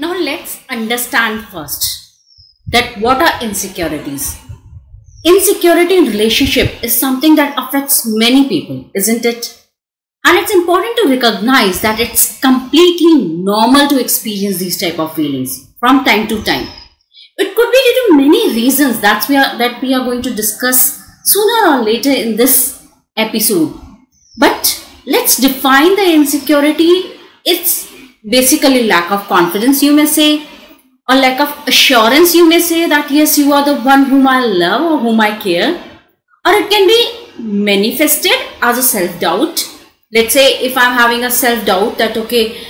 Now let's understand first that what are insecurities. Insecurity in relationship is something that affects many people, isn't it? And it's important to recognize that it's completely normal to experience these type of feelings from time to time. It could be due to many reasons that we are going to discuss sooner or later in this episode. But let's define the insecurity. It's basically lack of confidence, you may say, or lack of assurance, you may say that yes, you are the one whom I love or whom I care. Or it can be manifested as a self-doubt. Let's say if I'm having a self-doubt that okay,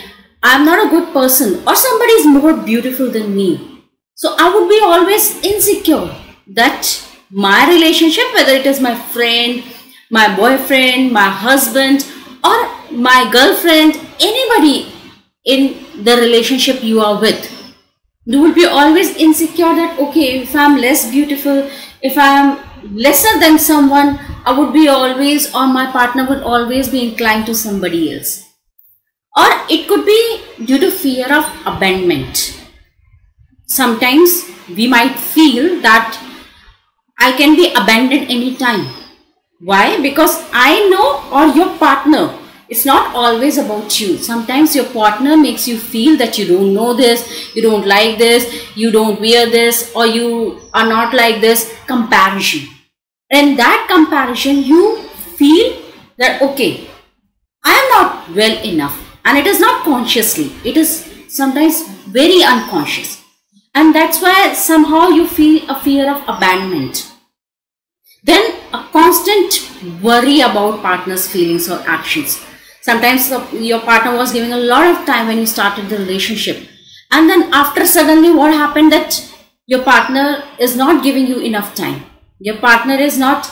I'm not a good person or somebody is more beautiful than me. So I would be always insecure that my relationship, whether it is my friend, my boyfriend, my husband or my girlfriend, anybody in the relationship you are with, you will be always insecure that okay, if I'm less beautiful, if I'm lesser than someone, I would be always, or my partner would always be inclined to somebody else. Or it could be due to fear of abandonment. Sometimes we might feel that I can be abandoned anytime. Why? Because I know, or your partner, it's not always about you. Sometimes your partner makes you feel that you don't know this, you don't like this, you don't wear this, or you are not like this. Comparison. In that comparison, you feel that okay, I am not well enough, and it is not consciously, it is sometimes very unconscious, and that's why somehow you feel a fear of abandonment. Then a constant worry about partner's feelings or actions. Sometimes your partner was giving a lot of time when you started the relationship, and then after suddenly what happened that your partner is not giving you enough time. Your partner is not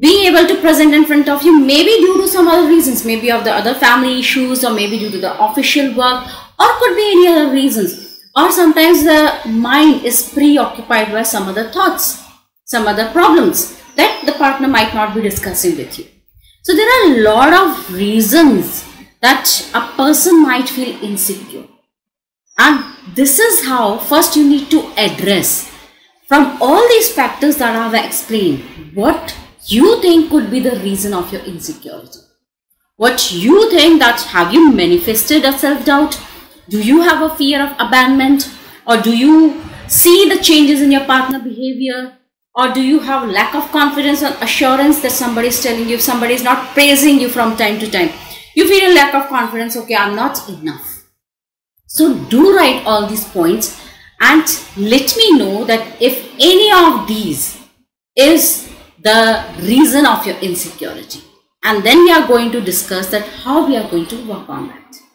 being able to present in front of you, maybe due to some other reasons, maybe of the other family issues, or maybe due to the official work, or could be any other reasons. Or sometimes the mind is preoccupied by some other thoughts, some other problems that the partner might not be discussing with you. So there are a lot of reasons that a person might feel insecure. And this is how first you need to address from all these factors that I have explained, what you think could be the reason of your insecurity. What you think that, have you manifested a self-doubt? Do you have a fear of abandonment? Or do you see the changes in your partner behavior? Or do you have lack of confidence or assurance that somebody is telling you, somebody is not praising you from time to time? You feel a lack of confidence, okay, I'm not enough. So do write all these points and let me know that if any of these is the reason of your insecurity. And then we are going to discuss that how we are going to work on that.